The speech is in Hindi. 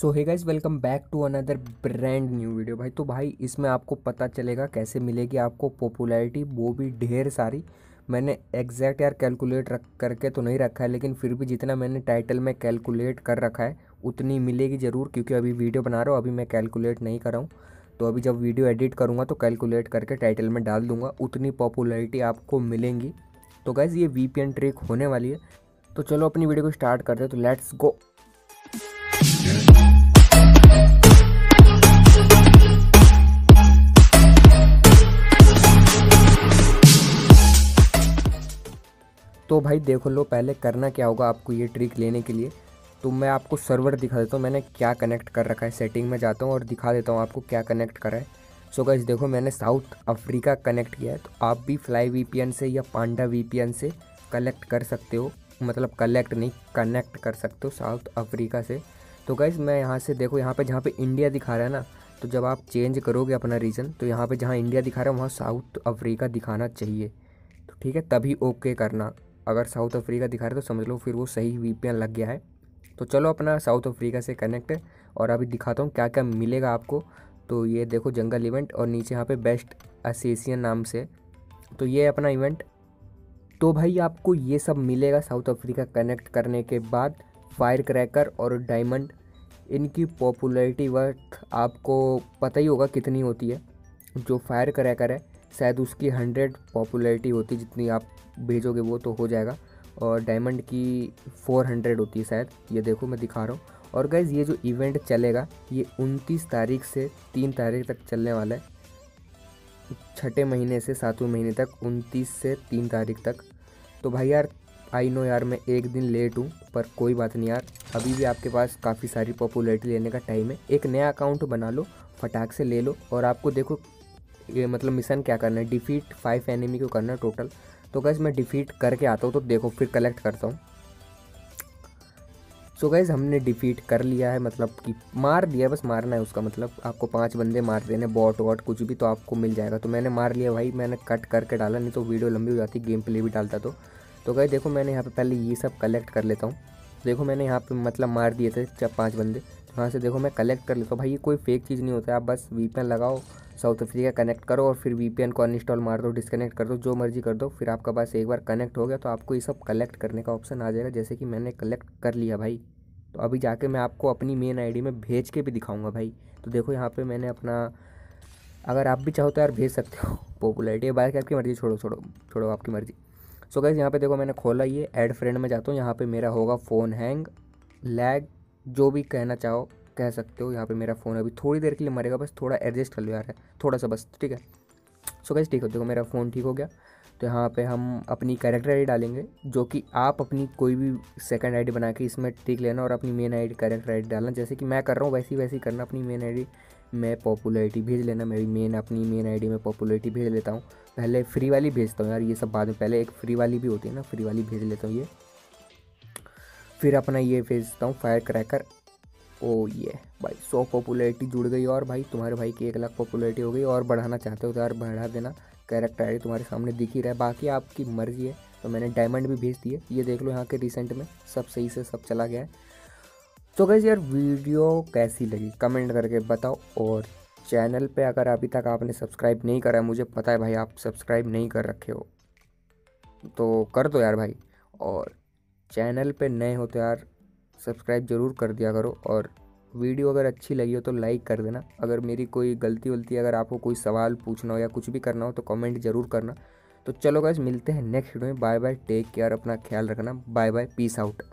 So hey guys, welcome back to another brand new video. भाई तो भाई इसमें आपको पता चलेगा कैसे मिलेगी आपको पॉपुलैरिटी, वो भी ढेर सारी। मैंने एग्जैक्ट यार कैलकुलेट करके तो नहीं रखा है, लेकिन फिर भी जितना मैंने टाइटल में कैलकुलेट कर रखा है उतनी मिलेगी ज़रूर, क्योंकि अभी वीडियो बना रहा हूँ, अभी मैं कैलकुलेट नहीं कर रहा हूँ। तो अभी जब वीडियो एडिट करूँगा तो कैलकुलेट करके टाइटल में डाल दूँगा, उतनी पॉपुलैरिटी आपको मिलेंगी। तो गाइस ये वीपीएन ट्रिक होने वाली है, तो चलो अपनी वीडियो को स्टार्ट करते हैं। तो लेट्स गो। तो भाई देखो लो, पहले करना क्या होगा आपको ये ट्रिक लेने के लिए। तो मैं आपको सर्वर दिखा देता हूँ मैंने क्या कनेक्ट कर रखा है। सेटिंग में जाता हूँ और दिखा देता हूँ आपको क्या कनेक्ट करा है। सो गाइस देखो, मैंने साउथ अफ्रीका कनेक्ट किया है। तो आप भी फ्लाई वीपीएन से या पांडा वीपीएन से कनेक्ट कर सकते हो, मतलब कलेक्ट नहीं, कनेक्ट कर सकते हो साउथ अफ्रीका से। तो गाइस मैं यहाँ से देखो, यहाँ पे जहाँ पे इंडिया दिखा रहा है ना, तो जब आप चेंज करोगे अपना रीजन, तो यहाँ पे जहाँ इंडिया दिखा रहा है वहाँ साउथ अफ्रीका दिखाना चाहिए। तो ठीक है, तभी ओके करना। अगर साउथ अफ्रीका दिखा रहा है तो समझ लो फिर वो सही वीपीएन लग गया है। तो चलो अपना साउथ अफ्रीका से कनेक्ट है, और अभी दिखाता हूँ क्या क्या मिलेगा आपको। तो ये देखो जंगल इवेंट, और नीचे यहाँ पे बेस्ट एसोसिएशन नाम से, तो ये अपना इवेंट। तो भाई आपको ये सब मिलेगा साउथ अफ्रीका कनेक्ट करने के बाद। फायर क्रैकर और डायमंड, इनकी पॉपुलैरिटी वर्थ आपको पता ही होगा कितनी होती है। जो फायर क्रैकर है शायद उसकी 100 पॉपुलैरिटी होती है, जितनी आप भेजोगे वो तो हो जाएगा। और डायमंड की 400 होती है शायद, ये देखो मैं दिखा रहा हूँ। और गाइज़ ये जो इवेंट चलेगा ये 29 तारीख से 3 तारीख तक चलने वाला है, छठे महीने से सातवें महीने तक, 29 से 3 तारीख तक। तो भाई यार आई नो यार मैं एक दिन लेट हूँ, पर कोई बात नहीं यार, अभी भी आपके पास काफ़ी सारी पॉपुलैरिटी लेने का टाइम है। एक नया अकाउंट बना लो, फटाक से ले लो। और आपको देखो ये मतलब मिशन क्या करना है, डिफीट 5 एनिमी को करना है टोटल। तो गाइज़ मैं डिफीट करके आता हूँ, तो देखो फिर कलेक्ट करता हूँ। सो गाइज़ हमने डिफीट कर लिया है, मतलब कि मार दिया, बस मारना है उसका मतलब। आपको 5 बंदे मार देने, बॉट वॉट कुछ भी, तो आपको मिल जाएगा। तो मैंने मार लिया भाई, मैंने कट करके डाला, नहीं तो वीडियो लंबी हो जाती, गेम प्ले भी डालता। तो गाइज़ देखो मैंने यहाँ पे पहले ये सब कलेक्ट कर लेता हूँ। देखो मैंने यहाँ पे मतलब मार दिए थे 4-5 बंदे, यहाँ से देखो मैं कलेक्ट कर लेता हूँ। भाई ये कोई फेक चीज़ नहीं होता है, आप बस वीपीएन लगाओ, साउथ अफ्रीका कनेक्ट करो, और फिर वीपीएन को अनइंस्टॉल मार दो, डिस्कनेक्ट कर दो, जो मर्जी कर दो। फिर आपका पास एक बार कनेक्ट हो गया तो आपको ये सब कलेक्ट करने का ऑप्शन आ जाएगा, जैसे कि मैंने कलेक्ट कर लिया भाई। तो अभी जाके मैं आपको अपनी मेन आईडी में भेज के भी दिखाऊंगा भाई। तो देखो यहाँ पे मैंने अपना, अगर आप भी चाहो तो यार भेज सकते हो पॉपुलैरिटी, बाहर की आपकी मर्जी, छोड़ो आपकी मर्जी। सो गाइस यहाँ पे देखो मैंने खोला, ये ऐड फ्रेंड में जाता हूँ, यहाँ पे मेरा होगा फ़ोन हैंग, लैग, जो भी कहना चाहो कह सकते हो। यहाँ पे मेरा फ़ोन अभी थोड़ी देर के लिए मरेगा, बस थोड़ा एडजस्ट कर लो यार, थोड़ा सा बस, ठीक है। सो गाइस ठीक हो, देखो मेरा फ़ोन ठीक हो गया। तो यहाँ पे हम अपनी कैरेक्टर आईडी डालेंगे, जो कि आप अपनी कोई भी सेकंड आईडी बना के इसमें टिक लेना, और अपनी मेन आईडी कैरेक्टर आईडी डालना, जैसे कि मैं कर रहा हूँ वैसी करना। अपनी मेन आईडी में पॉपुलैरिटी भेज लेना, मैं भी अपनी मेन आईडी में पॉपुलैरिटी भेज लेता हूँ। पहले फ्री वाली भेजता हूँ यार, ये सब बाद में, पहले एक फ्री वाली भी होती है ना, फ्री वाली भेज लेता हूँ ये। फिर अपना ये भेजता हूँ फायर क्रैकर। ओ ये भाई 100 पॉपुलैरिटी जुड़ गई, और भाई तुम्हारे भाई की 1 लाख पॉपुलैरिटी हो गई। और बढ़ाना चाहते हो तो यार बढ़ा देना, कैरेक्टर आईडी तुम्हारे सामने दिख ही रहा है, बाकी आपकी मर्जी है। तो मैंने डायमंड भी भेज दिए, ये देख लो यहाँ के रिसेंट में सब सही से सब चला गया है। तो गाइस यार वीडियो कैसी लगी कमेंट करके बताओ, और चैनल पे अगर अभी तक आपने सब्सक्राइब नहीं करा है, मुझे पता है भाई आप सब्सक्राइब नहीं कर रखे हो, तो कर दो यार भाई। और चैनल पे नए हो तो यार सब्सक्राइब ज़रूर कर दिया करो, और वीडियो अगर अच्छी लगी हो तो लाइक कर देना। अगर मेरी कोई गलती अगर आपको कोई सवाल पूछना हो या कुछ भी करना हो तो कमेंट ज़रूर करना। तो चलो गाइस मिलते हैं नेक्स्ट वीडियो में, बाय बाय, टेक केयर, अपना ख्याल रखना, बाय बाय, पीस आउट।